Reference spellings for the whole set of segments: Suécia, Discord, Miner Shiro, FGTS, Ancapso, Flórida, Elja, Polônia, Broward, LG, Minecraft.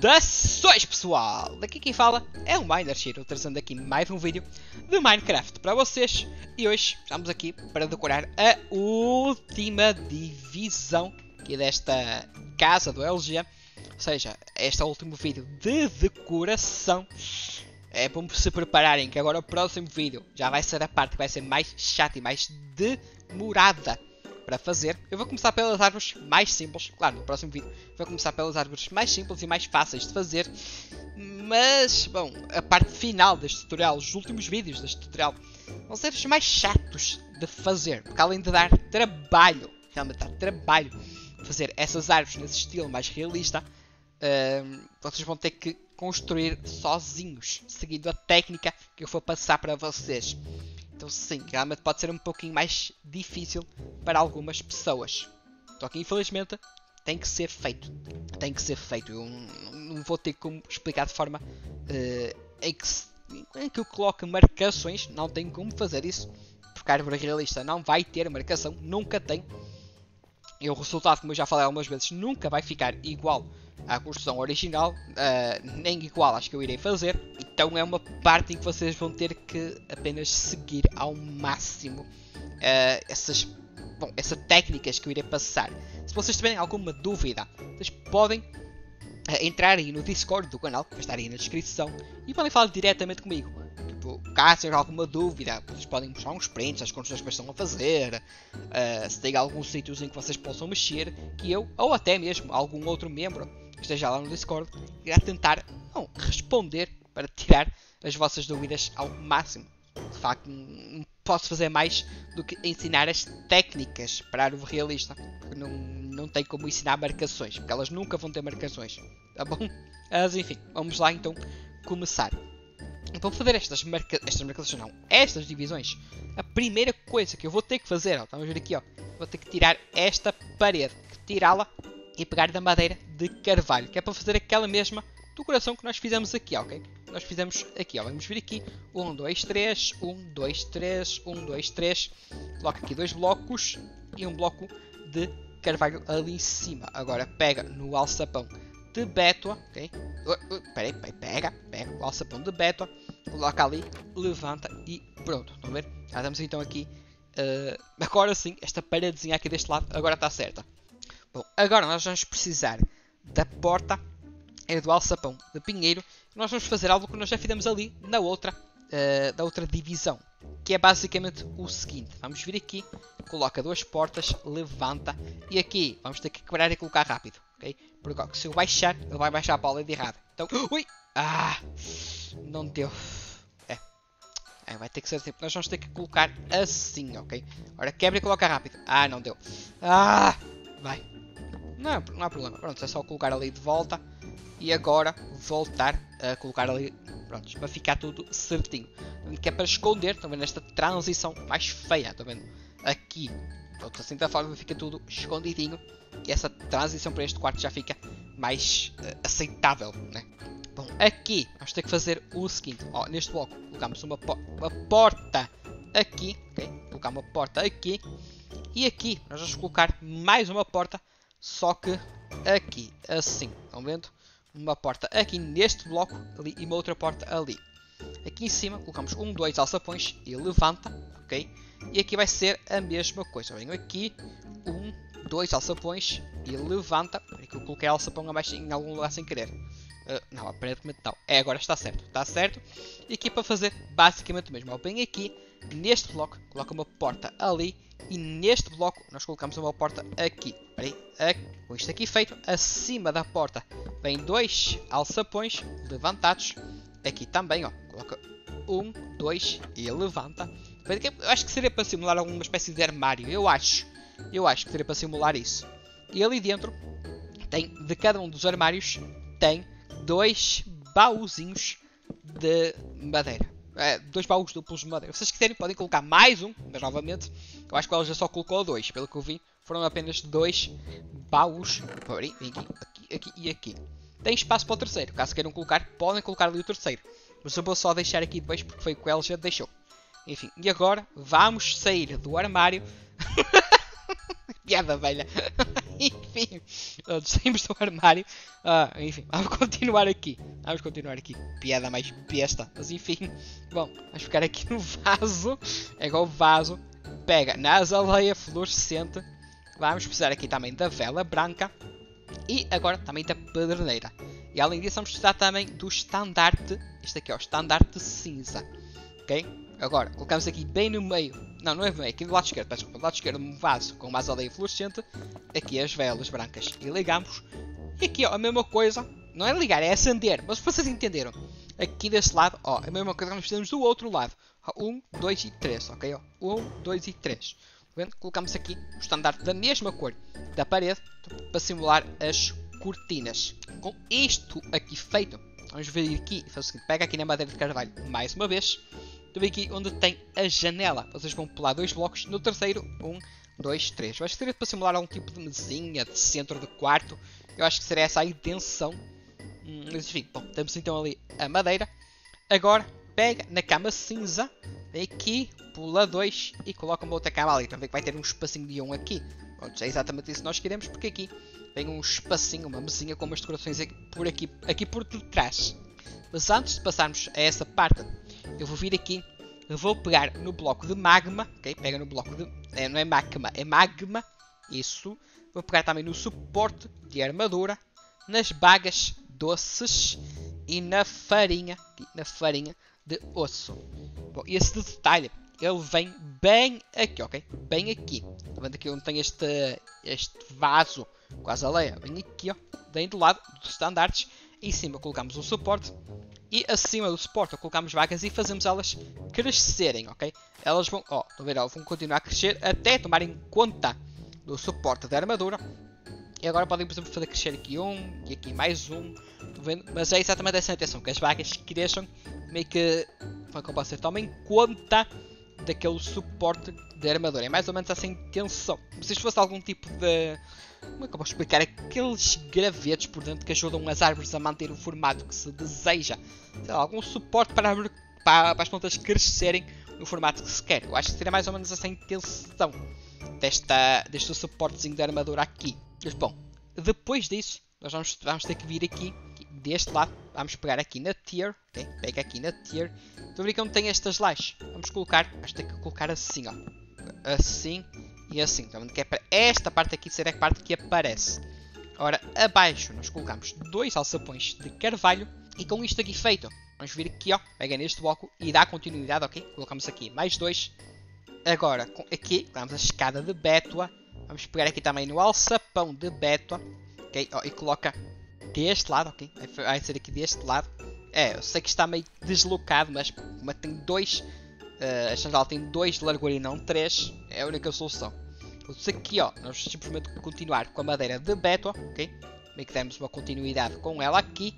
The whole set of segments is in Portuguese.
Saudações pessoal, daqui quem fala é o Miner Shiro, trazendo aqui mais um vídeo de Minecraft para vocês. E hoje estamos aqui para decorar a última divisão aqui desta casa do Elja. Ou seja, este é o último vídeo de decoração. É para se prepararem que agora o próximo vídeo já vai ser a parte que vai ser mais chata e mais demorada para fazer. Eu vou começar pelas árvores mais simples, claro, no próximo vídeo vou começar pelas árvores mais simples e mais fáceis de fazer, mas, bom, a parte final deste tutorial, os últimos vídeos deste tutorial, vão ser os mais chatos de fazer, porque além de dar trabalho, realmente dá trabalho fazer essas árvores nesse estilo mais realista, vocês vão ter que construir sozinhos, seguindo a técnica que eu vou passar para vocês. Então sim, realmente pode ser um pouquinho mais difícil para algumas pessoas. Só que infelizmente tem que ser feito. Tem que ser feito. Eu não vou ter como explicar de forma em que eu coloque marcações. Não tenho como fazer isso. Porque a árvore realista não vai ter marcação. Nunca tem. E o resultado, como eu já falei algumas vezes, nunca vai ficar igual à construção original, nem igual às que eu irei fazer. Então é uma parte em que vocês vão ter que apenas seguir ao máximo essas técnicas que eu irei passar. Se vocês tiverem alguma dúvida, vocês podem entrar aí no Discord do canal, que vai estar aí na descrição, e podem falar diretamente comigo. Caso tenham alguma dúvida, vocês podem mostrar uns prints das construções que estão a fazer, se tem alguns sítios em que vocês possam mexer, que eu, ou até mesmo algum outro membro que esteja lá no Discord, irá tentar responder para tirar as vossas dúvidas ao máximo. De facto, não posso fazer mais do que ensinar as técnicas para a árvore realista, porque não tem como ensinar marcações, porque elas nunca vão ter marcações, tá bom? Mas enfim, vamos lá então começar. Então, para fazer estas divisões, a primeira coisa que eu vou ter que fazer, estamos a ver aqui, vou ter que tirar esta parede, tirá-la e pegar da madeira de carvalho, que é para fazer aquela mesma decoração que nós fizemos aqui, ok? Nós fizemos aqui, vamos vir aqui, 1, 2, 3, 1, 2, 3, 1, 2, 3, coloca aqui dois blocos e um bloco de carvalho ali em cima. Agora pega no alçapão de bétua, ok? Pega o alçapão de bétua, coloca ali, levanta e pronto, estão a ver? Já temos então aqui, agora sim, esta paredezinha aqui deste lado, agora está certa. Bom, agora nós vamos precisar da porta e do alçapão de pinheiro. Nós vamos fazer algo que nós já fizemos ali na outra, da outra divisão, que é basicamente o seguinte, vamos vir aqui, coloca duas portas, levanta e aqui vamos ter que quebrar e colocar rápido. Okay? Porque se eu baixar, ele vai baixar a bola de errado. Então, ui! Ah! Não deu. É, vai ter que ser tipo. Nós vamos ter que colocar assim, ok? Ora, quebra e coloca rápido. Ah, não deu. Ah! Vai. Não há problema. Pronto, é só colocar ali de volta. E agora, voltar a colocar ali. Pronto, para ficar tudo certinho. Que é para esconder, estão vendo, esta transição mais feia, estão vendo? Aqui. Pronto, assim da forma fica tudo escondidinho. E essa transição para este quarto já fica mais aceitável, né? Bom, aqui vamos ter que fazer o seguinte. Neste bloco colocamos uma porta aqui, ok? Colocar uma porta aqui. E aqui nós vamos colocar mais uma porta, só que aqui, assim. Estão vendo? Uma porta aqui neste bloco ali e uma outra porta ali. Aqui em cima colocamos 1, 2 alçapões e levanta, ok? E aqui vai ser a mesma coisa. Eu venho aqui, 1, 2 alçapões e levanta. Peraí que eu coloquei alçapão abaixo em algum lugar sem querer. Não, aparentemente não. É, agora está certo, está certo. E aqui para fazer basicamente o mesmo. Eu venho aqui, neste bloco, coloco uma porta ali. E neste bloco nós colocamos uma porta aqui. Peraí, com isto aqui feito, acima da porta vem 2 alçapões levantados. Aqui também, coloca 1, 2 e levanta. Eu acho que seria para simular alguma espécie de armário. Eu acho que seria para simular isso. E ali dentro, tem, de cada um dos armários, tem 2 baúzinhos de madeira. 2 baús duplos de madeira. Se vocês quiserem, podem colocar mais um, mas novamente, eu acho que ela já só colocou 2. Pelo que eu vi, foram apenas 2 baús. Aqui, aqui e aqui. Tem espaço para o terceiro. Caso queiram colocar, podem colocar ali o terceiro. Mas eu vou só deixar aqui depois, porque foi o que ela já deixou. Enfim, e agora vamos sair do armário. Piada velha. enfim, saímos do armário, enfim, vamos continuar aqui, piada mais besta, mas enfim, bom, vamos ficar aqui no vaso, é igual o vaso, pega na azaleia fluorescente, vamos precisar aqui também da vela branca e agora também da pederneira, e além disso vamos precisar também do estandarte, este aqui é o estandarte cinza, ok? Agora, colocamos aqui bem no meio, não é bem, aqui do lado esquerdo, peço, do lado esquerdo um vaso com uma azaleia fluorescente, aqui as velas brancas e ligamos, e aqui ó, a mesma coisa, não é ligar, é acender, mas vocês entenderam, aqui deste lado, ó, a mesma coisa que nós fizemos do outro lado, 1, 2 e 3, ok, ó, 1, 2 e 3, colocamos aqui o estandarte da mesma cor da parede, para simular as cortinas, com isto aqui feito, vamos vir aqui, faz o seguinte, pega aqui na madeira de carvalho, mais uma vez, também aqui onde tem a janela. Vocês vão pular dois blocos. No terceiro, 1, 2, 3. Eu acho que seria para simular algum tipo de mesinha, de centro de quarto. Eu acho que seria essa a intenção. Mas enfim, bom, temos então ali a madeira. Agora, pega na cama cinza. Vem aqui, pula 2 e coloca uma outra cama ali. Então vê que vai ter um espacinho de 1 aqui. Pronto, é exatamente isso que nós queremos, porque aqui tem um espacinho, uma mesinha com umas decorações aqui por trás. Mas antes de passarmos a essa parte, eu vou vir aqui, eu vou pegar no bloco de magma, ok? Pega no bloco de... não é magma, é magma. Isso. Vou pegar também no suporte de armadura, nas bagas doces e na farinha, aqui, na farinha de osso. Bom, esse detalhe, ele vem bem aqui, ok? Bem aqui. Tá vendo aqui onde tem este vaso com a azaleia? Vem aqui, ó. Bem do lado dos estandartes. Em cima colocamos um suporte. E acima do suporte colocamos vagas e fazemos elas crescerem, ok? Elas vão, vão continuar a crescer até tomarem conta do suporte da armadura. E agora podem, por exemplo, fazer crescer aqui um e aqui mais um. Estão vendo? Mas é exatamente essa a intenção, que as vagas cresçam meio que, tomem conta daquele suporte da armadura. É mais ou menos essa a intenção. Se isto fosse algum tipo de... como é que eu posso explicar? Aqueles gravetos por dentro que ajudam as árvores a manter o formato que se deseja. Sei lá, algum suporte para as plantas crescerem no formato que se quer. Eu acho que seria mais ou menos essa a intenção deste suportezinho da armadura aqui. Mas bom, depois disso, nós vamos ter que vir aqui, deste lado. Vamos pegar aqui na tier, ok? Pega aqui na tier. Estou a ver que não tem estas lajes. Vamos colocar, acho que tem que colocar assim, ó. Assim. E assim, então, que é para esta parte aqui será a parte que aparece. Ora, abaixo nós colocamos 2 alçapões de carvalho. E com isto aqui feito, vamos vir aqui, ó. Pega neste bloco e dá continuidade, ok? Colocamos aqui mais 2. Agora, aqui, colocamos a escada de bétua. Vamos pegar aqui também no alçapão de bétua. Ok? Ó, e coloca deste lado, ok? Vai ser aqui deste lado. É, eu sei que está meio deslocado, mas tem 2... a chandela tem 2 de largura e não 3. É a única solução. Então, aqui, ó, nós simplesmente continuar com a madeira de bétua, ok? Meio que demos uma continuidade com ela aqui.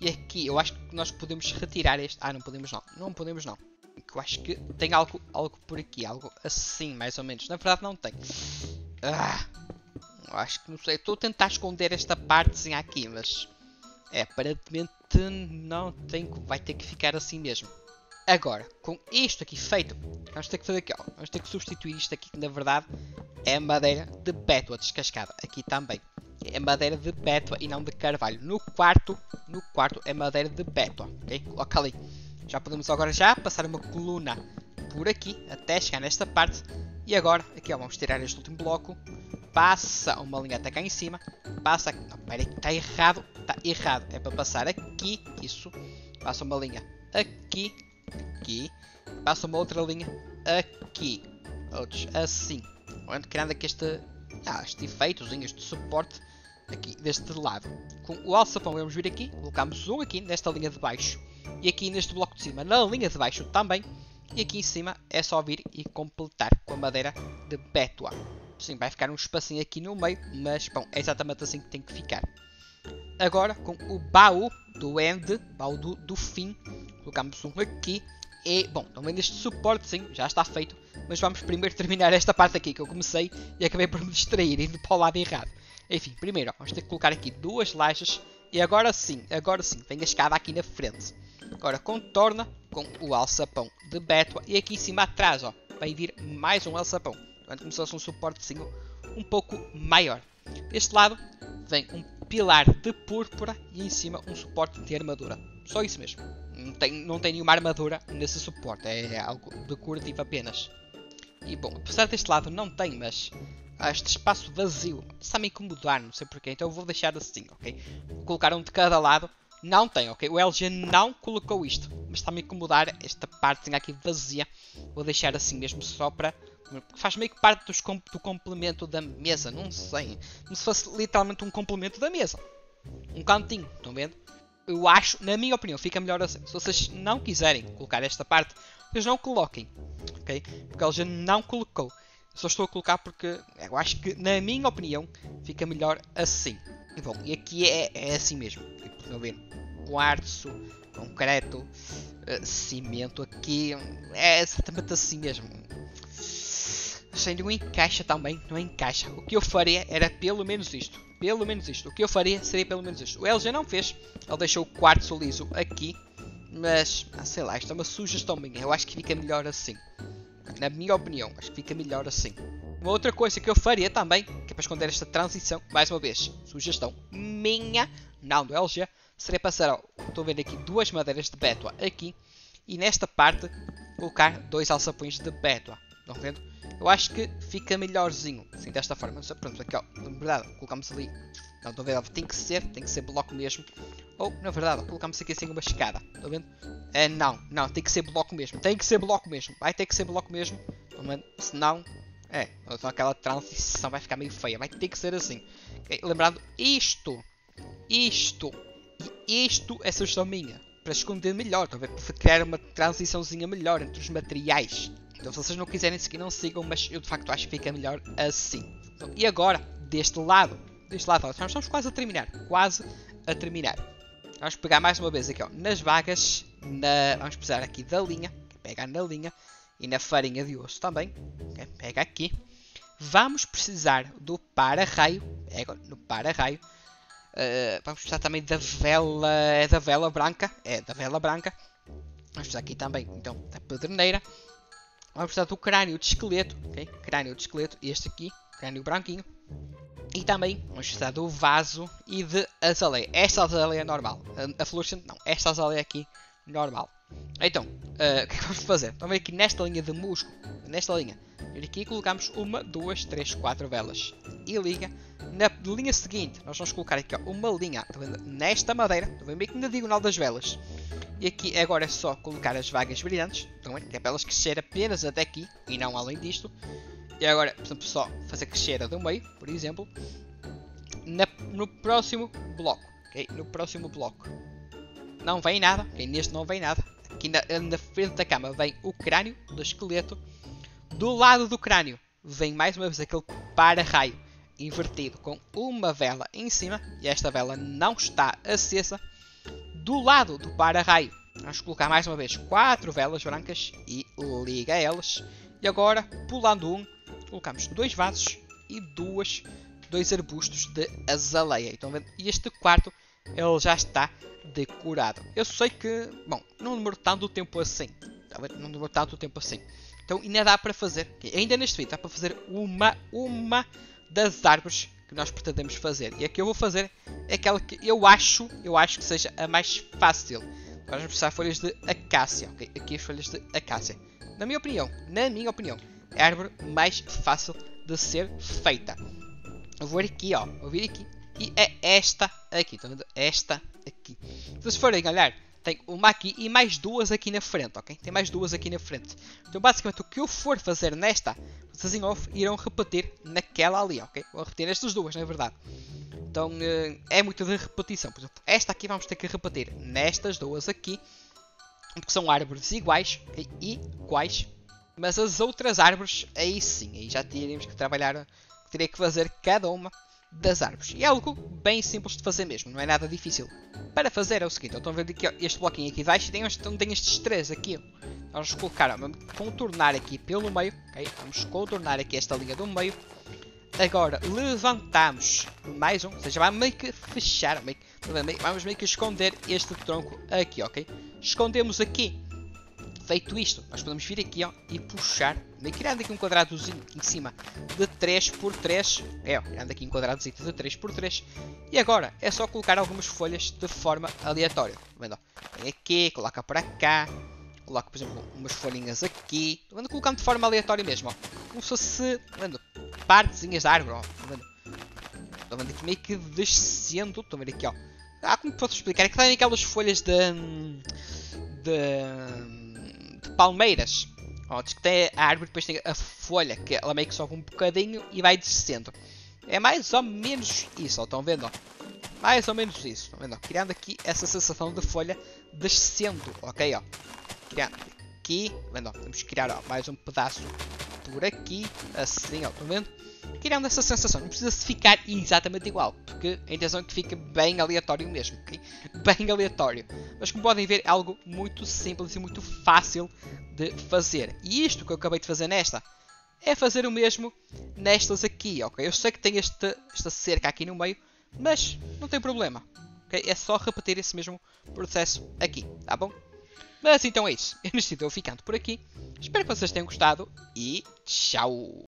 E aqui, eu acho que nós podemos retirar este... ah, não podemos não. Eu acho que tem algo por aqui. Algo assim, mais ou menos. Na verdade, não tem. Eu acho que não sei. Estou a tentar esconder esta partezinha aqui, mas... é, aparentemente não tem... vai ter que ficar assim mesmo. Agora, com isto aqui feito, vamos ter que fazer aqui, ó. Vamos ter que substituir isto aqui, que na verdade é madeira de bétua descascada. Aqui também. É madeira de bétua e não de carvalho. No quarto é madeira de bétua, ok? Coloca ali. Já podemos agora passar uma coluna por aqui, até chegar nesta parte. E agora, aqui ó, vamos tirar este último bloco. Passa uma linha até cá em cima. Passa aqui. Não, peraí, está errado. Está errado. É para passar aqui. Isso. Passa uma linha aqui. Aqui, passa uma outra linha aqui, outros assim, criando aqui este efeitozinho, este suporte aqui deste lado. Com o alçapão vamos vir aqui, colocamos um aqui nesta linha de baixo e aqui neste bloco de cima, na linha de baixo também, e aqui em cima é só vir e completar com a madeira de bétua. Sim, vai ficar um espacinho aqui no meio, mas bom, é exatamente assim que tem que ficar. Agora com o baú do end, baú do fim, colocamos um aqui e, bom, também este suporte sim, já está feito, mas vamos primeiro terminar esta parte aqui que eu comecei e acabei por me distrair indo para o lado errado. Enfim, primeiro ó, vamos ter que colocar aqui 2 lajes e agora sim, vem a escada aqui na frente. Agora contorna com o alçapão de bétua e aqui em cima atrás ó, vai vir mais um alçapão. Portanto, como se fosse um suportezinho um pouco maior. Deste lado vem um pilar de púrpura e em cima um suporte de armadura. Só isso mesmo. Não tem nenhuma armadura nesse suporte. É algo decorativo apenas. E bom, apesar deste lado não tem, mas este espaço vazio está-me a incomodar, não sei porquê. Então eu vou deixar assim, ok? Vou colocar um de cada lado. Não tem, ok? O LG não colocou isto. Mas está-me a incomodar esta parte aqui vazia. Vou deixar assim mesmo só para... Faz meio que parte do complemento da mesa. Não sei. Como se fosse literalmente um complemento da mesa. Um cantinho, estão vendo? Eu acho, na minha opinião, fica melhor assim. Se vocês não quiserem colocar esta parte, vocês não coloquem. Ok? Porque ela já não colocou. Eu só estou a colocar porque eu acho que, na minha opinião, fica melhor assim. E bom, e aqui é assim mesmo. Estão a ver? Quartzo, concreto, cimento aqui. É exatamente assim mesmo. Sem nenhum encaixa também, não encaixa. O que eu faria era pelo menos isto. Pelo menos isto. O que eu faria seria pelo menos isto. O LG não fez. Ele deixou o quartzo liso aqui. Mas, sei lá, isto é uma sugestão minha. Eu acho que fica melhor assim. Na minha opinião, acho que fica melhor assim. Uma outra coisa que eu faria também, que é para esconder esta transição, mais uma vez, sugestão minha, não do LG, seria passar, estou vendo aqui, duas madeiras de bétua aqui. E nesta parte, colocar dois alçapões de bétua. Estão vendo? Eu acho que fica melhorzinho, assim, desta forma. Pronto, aqui ó, na verdade, colocamos ali. Não, estão vendo? Tem que ser bloco mesmo. Ou, na verdade, colocamos aqui assim uma escada. Estão vendo? É, não, tem que ser bloco mesmo. Vai ter que ser bloco mesmo. Estão vendo? Senão, então aquela transição vai ficar meio feia. Vai ter que ser assim. Okay? Lembrando, isto é sugestão minha. Para esconder melhor, estão a ver? Para criar uma transiçãozinha melhor entre os materiais. Então se vocês não quiserem seguir, não sigam, mas eu de facto acho que fica melhor assim. Então, e agora, deste lado, nós estamos quase a terminar. Vamos pegar mais uma vez aqui, ó, nas vagas, vamos precisar aqui da linha, pegar na linha, e na farinha de osso também, pega aqui. Vamos precisar do para-raio, pega no para-raio. Vamos precisar também da vela, é da vela branca. Vamos precisar aqui também, então, da pedreira. Vamos precisar do crânio de esqueleto, ok? Crânio de esqueleto, este aqui, crânio branquinho. E também vamos precisar do vaso e de azaleia. Esta azaleia é normal. A fluorescente não. Esta azaleia aqui, normal. Então, o que é que vamos fazer? Vamos ver aqui nesta linha de musgo. Nesta linha. E aqui colocamos 1, 2, 3, 4 velas. E liga. Na linha seguinte, nós vamos colocar aqui ó, uma linha nesta madeira. Também bem que na diagonal das velas. E aqui agora é só colocar as vagas brilhantes, então, que é para elas crescer apenas até aqui e não além disto. E agora, por exemplo, só fazer crescer a do meio, por exemplo, no próximo bloco, ok? No próximo bloco não vem nada, okay? Neste não vem nada. Aqui na frente da cama vem o crânio do esqueleto. Do lado do crânio vem mais uma vez aquele para-raio invertido com uma vela em cima e esta vela não está acesa. Do lado do para-raio, vamos colocar mais uma vez 4 velas brancas e liga elas. E agora, pulando um, colocamos 2 vasos e 2 arbustos de azaleia. Então, este quarto ele já está decorado. Eu sei que, bom, não demorou tanto tempo assim. Então, ainda dá para fazer, ainda neste vídeo, dá para fazer uma das árvores que nós pretendemos fazer. E a que eu vou fazer é aquela que eu acho que seja a mais fácil. Nós vamos precisar de folhas de acácia, ok? Aqui as folhas de acácia. Na minha opinião, é a árvore mais fácil de ser feita. Eu vou aqui, ó, vou vir aqui. E é esta aqui, estão vendo? Esta aqui. Se vocês forem olhar, tem uma aqui e mais duas aqui na frente, ok? Tem mais duas aqui na frente. Então, basicamente, o que eu for fazer nesta, vocês em off irão repetir naquela ali, ok? Vou repetir estas duas, na verdade. Então, é muito de repetição. Por exemplo, esta aqui vamos ter que repetir nestas duas aqui. Porque são árvores iguais, okay? Iguais. Mas as outras árvores, aí sim, aí já teríamos que trabalhar, teria que fazer cada uma das árvores. E é algo bem simples de fazer mesmo, não é nada difícil. Para fazer é o seguinte, estão vendo aqui ó, este bloquinho aqui baixo, tem estes 3 aqui. Vamos colocar, ó, vamos contornar aqui pelo meio, okay? Vamos contornar aqui esta linha do meio. Agora levantamos mais um, ou seja, vamos meio que fechar, vamos meio que esconder este tronco aqui, ok? Escondemos aqui. feito isto, nós podemos vir aqui ó, e puxar, criando aqui um quadradozinho em cima de 3x3, criando aqui um quadradozinho de 3x3, e agora é só colocar algumas folhas de forma aleatória. Vendo, ó, vem aqui, coloca para cá, coloca por exemplo umas folhinhas aqui, vendo, colocando de forma aleatória mesmo, ó, como se fosse vendo, partezinhas de árvore, ó, vendo, estou vendo aqui meio que descendo, estou vendo aqui ó, como posso explicar, é que tem aquelas folhas de palmeiras. Ó, diz que tem a árvore, depois tem a folha, que ela meio que sobe um bocadinho e vai descendo. É mais ou menos isso, ó, estão vendo? Ó? Mais ou menos isso, estão vendo? Ó? Criando aqui essa sensação de folha descendo, ok? Ó? Criando aqui, vendo? Ó? Vamos criar ó, mais um pedaço por aqui, assim, ó, estão vendo? Criando essa sensação, não precisa ficar exatamente igual, porque a intenção é que fica bem aleatório mesmo, ok? Bem aleatório. Mas como podem ver, é algo muito simples e muito fácil de fazer. E isto que eu acabei de fazer nesta, é fazer o mesmo nestas aqui, ok? Eu sei que tem esta cerca aqui no meio, mas não tem problema, ok? É só repetir esse mesmo processo aqui, tá bom? Mas então é isso, eu neste vídeo vou ficando por aqui, espero que vocês tenham gostado e tchau!